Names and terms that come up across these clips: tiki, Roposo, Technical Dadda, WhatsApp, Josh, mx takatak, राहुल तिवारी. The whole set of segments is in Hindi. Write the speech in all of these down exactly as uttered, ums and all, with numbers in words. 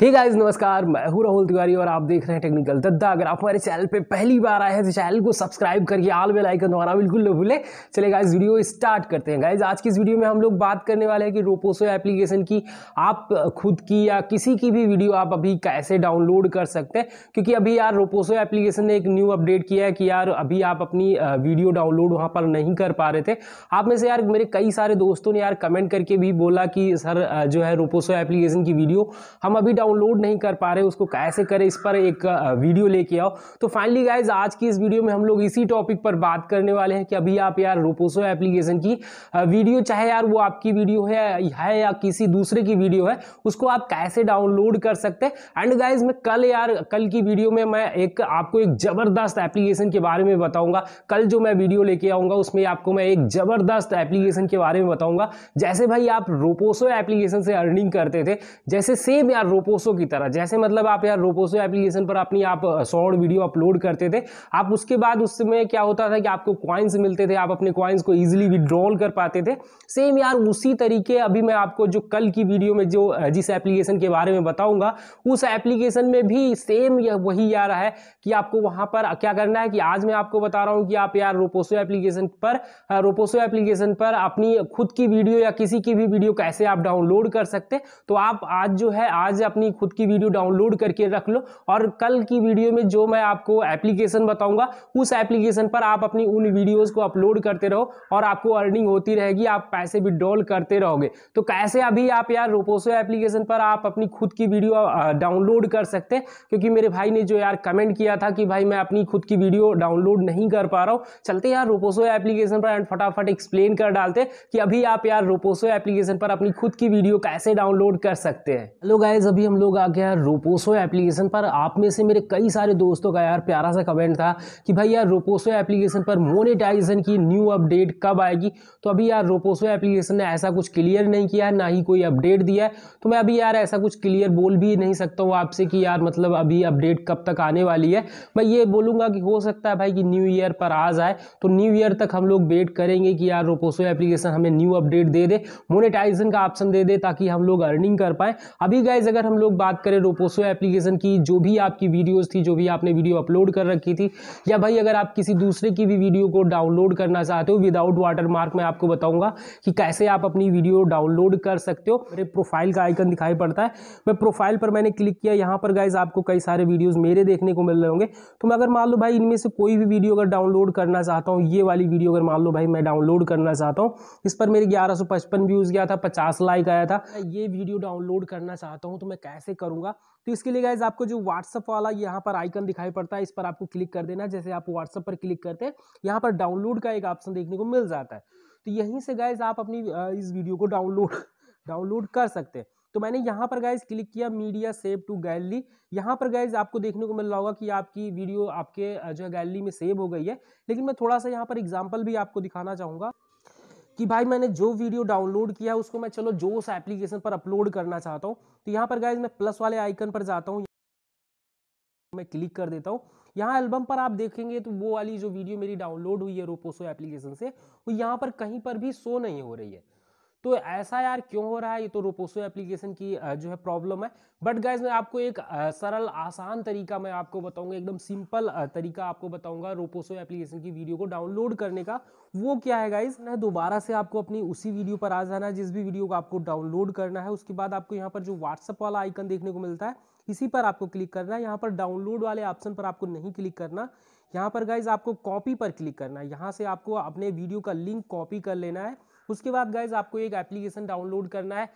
हे गाइस नमस्कार, मैं हूं राहुल तिवारी और आप देख रहे हैं टेक्निकल दद्दा। अगर आप हमारे चैनल पे पहली बार आए हैं तो चैनल को सब्सक्राइब करके ऑल बेल आइकन दबाना बिल्कुल ना भूलें। चलिए गाइस वीडियो स्टार्ट करते हैं। गाइस आज की इस वीडियो में हम लोग बात करने वाले हैं कि रोपोसो एप्लीकेशन की आप खुद की या किसी की भी वीडियो आप अभी कैसे डाउनलोड कर सकते हैं, क्योंकि अभी यार रोपोसो एप्लीकेशन ने एक न्यू अपडेट किया है कि यार अभी आप अपनी वीडियो डाउनलोड वहाँ पर नहीं कर पा रहे थे। आप में से यार मेरे कई सारे दोस्तों ने यार कमेंट करके भी बोला कि सर जो है रोपोसो एप्लीकेशन की वीडियो हम अभी डाउनलोड नहीं कर पा रहे, उसको कैसे करें, इस पर एक वीडियो लेके आओ। तो फाइनली गाइज आज की इस वीडियो में हम लोग इसी टॉपिक पर बात करने वाले हैं कि अभी आप यार रोपोसो एप्लीकेशन की वीडियो, चाहे यार वो आपकी वीडियो है, है या किसी दूसरे की वीडियो है, उसको आप कैसे डाउनलोड कर सकते हैं। एंड गाइज मैं कल यार कल की वीडियो में मैं एक आपको एक ज़बरदस्त एप्लीकेशन के बारे में बताऊँगा। कल जो मैं वीडियो लेके आऊँगा उसमें आपको मैं एक ज़बरदस्त एप्लीकेशन के बारे में बताऊँगा, जैसे भाई आप रोपोसो एप्लीकेशन से अर्निंग करते थे, जैसे सेम यार रोपोसो की तरह, जैसे मतलब आप यार रोपोसो एप्लीकेशन पर अपनी आप शॉर्ट वीडियो अपलोड करते थे, आप उसके बाद उसमें क्या होता था कि आपको कॉइन्स मिलते थे, आप अपने कॉइन्स को इजीली विड्रॉल कर पाते थे। सेम यार उसी तरीके अभी मैं आपको जो कल की वीडियो में जो जिस एप्लीकेशन के बारे में बताऊंगा उस एप्लीकेशन में भी सेम या वही यार है कि आपको वहां पर क्या करना है कि आज मैं आपको बता रहा हूं कि आप यार रोपोसो एप्लीकेशन पर रोपोसो एप्लीकेशन पर अपनी खुद की वीडियो या किसी की भी वीडियो कैसे आप डाउनलोड कर सकते। तो आप आज जो है आज अपनी खुद की वीडियो डाउनलोड करके रख लो और कल की वीडियो में जो मैं आपको एप्लीकेशन बताऊंगा उस एप्लीकेशन पर आप अपनी उन वीडियोस को अपलोड करते रहो और आपको अर्निंग होती रहेगी, आप पैसे विड्रॉल करते रहोगे। तो कैसे अभी आप यार रोपोसो एप्लीकेशन पर आप अपनी खुद की वीडियो डाउनलोड कर सकते हैं, क्योंकि मेरे भाई ने जो यार कमेंट किया था कि भाई मैं अपनी खुद की वीडियो डाउनलोड नहीं कर पा रहा हूँ। चलते यार रोपोसो एप्लीकेशन पर एंड फटाफट एक्सप्लेन कर डालते कि अभी आप यार रोपोसो एप्लीकेशन पर अपनी खुद की वीडियो कैसे डाउनलोड कर सकते हैं। हेलो गाइस, अभी हम लोग आ गया रोपोसो एप्लीकेशन पर। आप में से मेरे कई सारे दोस्तों का यार प्यारा सा कमेंट था कि भाई यार रोपोसो एप्लीकेशन पर मोनेटाइजेशन की न्यू अपडेट कब आएगी। तो अभी यार रोपोसो एप्लीकेशन ने ऐसा कुछ क्लियर नहीं किया है, ना ही कोई अपडेट दिया है, तो मैं अभी यार ऐसा कुछ क्लियर बोल भी नहीं सकता हूँ आपसे कि यार मतलब अभी अपडेट कब तक आने वाली है। मैं ये बोलूँगा कि हो सकता है भाई कि न्यू ईयर पर आ जाए, तो न्यू ईयर तक हम लोग वेट करेंगे कि यार रोपोसो एप्लीकेशन हमें न्यू अपडेट दे दे, मोनेटाइजेशन का ऑप्शन दे दे, ताकि हम लोग अर्निंग कर पाएँ। अभी गाइस अगर हम लोग बात करें रोपोसो एप्लीकेशन की, जो भी आपकी वीडियोस थी, जो भी आपने वीडियो अपलोड कर रखी थी, या भाई अगर आप किसी दूसरे की भी वीडियो को डाउनलोड करना चाहते हो विदाउट वाटरमार्क, मैं आपको बताऊंगा कि कैसे आप अपनी वीडियो डाउनलोड कर सकते हो। मेरे प्रोफाइल का आइकन दिखाई पड़ता है, मैं प्रोफाइल पर मैंने क्लिक किया, यहाँ पर गाइज आपको कई सारे वीडियोज मेरे देखने को मिल रहे होंगे। तो मैं अगर मान लो भाई इनमें से कोई भी वीडियो अगर डाउनलोड करना चाहता हूँ, ये वाली वीडियो अगर मान लो भाई मैं डाउनलोड करना चाहता हूँ, इस पर मेरे ग्यारह सौ पचपन व्यूज गया था, पचास लाइक आया था, ये वीडियो डाउनलोड करना चाहता हूं तो मैं कैसे करूंगा। तो इसके लिए गाइज आपको जो WhatsApp वाला यहाँ पर आइकन दिखाई पड़ता है, इस पर आपको क्लिक कर देना। जैसे आप WhatsApp पर क्लिक करते हैं, यहाँ पर डाउनलोड का एक ऑप्शन देखने को मिल जाता है, तो यहीं से गाइज आप अपनी इस वीडियो को डाउनलोड डाउनलोड कर सकते हैं। तो मैंने यहाँ पर गाइज क्लिक किया, मीडिया सेव टू गैलरी। यहाँ पर गाइज आपको देखने को मिल रहा होगा कि आपकी वीडियो आपके जो है गैलरी में सेव हो गई है। लेकिन मैं थोड़ा सा यहाँ पर एग्जाम्पल भी आपको दिखाना चाहूँगा कि भाई मैंने जो वीडियो डाउनलोड किया उसको मैं चलो जो उस एप्लीकेशन पर अपलोड करना चाहता हूँ। तो यहाँ पर गाइज मैं प्लस वाले आइकन पर जाता हूँ, मैं क्लिक कर देता हूँ, यहाँ एल्बम पर आप देखेंगे तो वो वाली जो वीडियो मेरी डाउनलोड हुई है रोपोसो एप्लीकेशन से वो यहाँ पर कहीं पर भी शो नहीं हो रही है। तो ऐसा यार क्यों हो रहा है, ये तो रोपोसो एप्लीकेशन की जो है प्रॉब्लम है। बट गाइज मैं आपको एक सरल आसान तरीका मैं आपको बताऊंगा, एकदम सिंपल तरीका आपको बताऊंगा रोपोसो एप्लीकेशन की वीडियो को डाउनलोड करने का। वो क्या है गाइज, मैं दोबारा से आपको अपनी उसी वीडियो पर आ जाना है जिस भी वीडियो को आपको डाउनलोड करना है। उसके बाद आपको यहाँ पर जो व्हाट्सअप वाला आइकन देखने को मिलता है इसी पर आपको क्लिक करना है। यहाँ पर डाउनलोड वाले ऑप्शन पर आपको नहीं क्लिक करना, यहाँ पर गाइज आपको कॉपी पर क्लिक करना है। यहाँ से आपको अपने वीडियो का लिंक कॉपी कर लेना है। उसके बाद गाइज आपको एक एप्लीकेशन डाउनलोड करना है,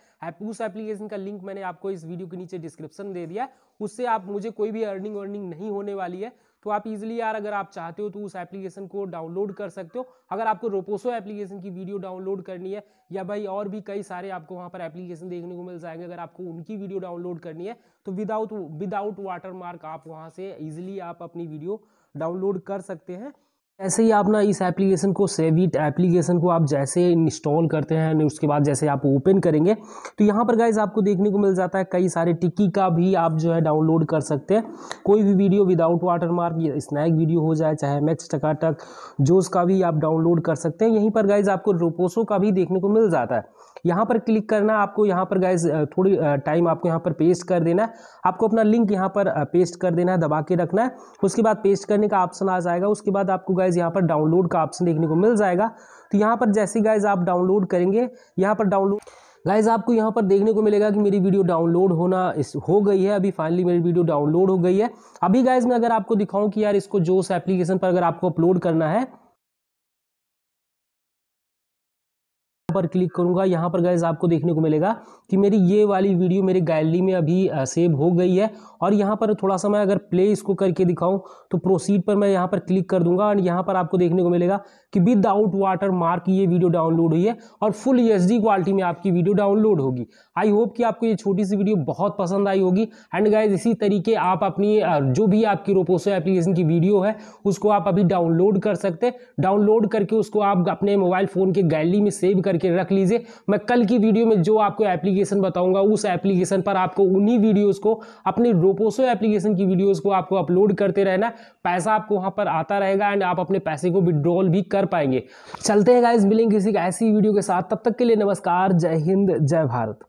उस एप्लीकेशन का लिंक मैंने आपको इस वीडियो के नीचे डिस्क्रिप्शन दे दिया है। उससे आप मुझे कोई भी अर्निंग अर्निंग नहीं होने वाली है, तो आप इजीली यार अगर आप चाहते हो तो उस एप्लीकेशन को डाउनलोड कर सकते हो। अगर आपको रोपोसो एप्लीकेशन की वीडियो डाउनलोड करनी है, या भाई और भी कई सारे आपको वहाँ पर एप्लीकेशन देखने को मिल जाएंगे, अगर आपको उनकी वीडियो डाउनलोड करनी है तो विदाउट विदाउट वाटरमार्क आप वहाँ से ईजिली आप अपनी वीडियो डाउनलोड कर सकते हैं। ऐसे ही आप ना इस एप्लीकेशन को सेव इट एप्लीकेशन को आप जैसे इंस्टॉल करते हैं, उसके बाद जैसे आप ओपन करेंगे तो यहाँ पर गाइज आपको देखने को मिल जाता है कई सारे, टिकी का भी आप जो है डाउनलोड कर सकते हैं। कोई भी video without watermark, snack video हो जाए, चाहे एम एक्स टकाटक, जोश का भी आप डाउनलोड कर सकते हैं। यहीं पर गाइज आपको रोपोसो का भी देखने को मिल जाता है। यहाँ पर क्लिक करना आपको, यहाँ पर गाइज थोड़ी टाइम आपको यहाँ पर पेस्ट कर देना है, आपको अपना लिंक यहाँ पर पेस्ट कर देना है, दबा के रखना है। उसके बाद पेस्ट करने का ऑप्शन आ जाएगा, उसके बाद आपको गाइज यहाँ पर डाउनलोड का ऑप्शन देखने को मिल जाएगा। तो यहाँ पर जैसे गाइज आप डाउनलोड करेंगे, यहाँ पर डाउनलोड गाइज आपको यहाँ पर देखने को मिलेगा कि मेरी वीडियो डाउनलोड होना इस हो गई है। अभी फाइनली मेरी वीडियो डाउनलोड हो गई है। अभी गाइज मैं अगर आपको दिखाऊं कि यार इसको जोश एप्लीकेशन पर अगर आपको अपलोड करना है पर क्लिक करूंगा, यहाँ पर गाइज आपको देखने को मिलेगा कि मेरी ये वाली वीडियो मेरे गैलरी में अभी सेव हो गई है। और यहाँ पर थोड़ा सा मैं अगर प्ले इसको करके दिखाऊं तो प्रोसीड पर मैं यहाँ पर क्लिक कर दूंगा और यहाँ पर आपको देखने को मिलेगा कि विदाउट वाटर मार्क ये वीडियो डाउनलोड हुई है और फुल एचडी क्वालिटी में आपकी वीडियो डाउनलोड होगी। आई होप कि आपको ये छोटी सी वीडियो बहुत पसंद आई होगी। एंड गाइज इसी तरीके आप अपनी जो भी आपकी रोपोसो एप्लीकेशन की वीडियो है उसको आप अभी डाउनलोड कर सकते हैं। डाउनलोड करके उसको आप अपने मोबाइल फोन के गैलरी में सेव करके रख लीजिए। मैं कल की वीडियो में जो आपको एप्लीकेशन बताऊंगा उस एप्लीकेशन पर आपको उन्हीं वीडियोस को, अपने रोपोसो एप्लीकेशन की वीडियोस को आपको अपलोड करते रहना, पैसा आपको वहां पर आता रहेगा एंड आप अपने पैसे को विड्रॉल भी कर पाएंगे। चलते हैं गाइस, मिलेंगे किसी ऐसी वीडियो के साथ, तब तक के लिए नमस्कार, जय हिंद, जय भारत।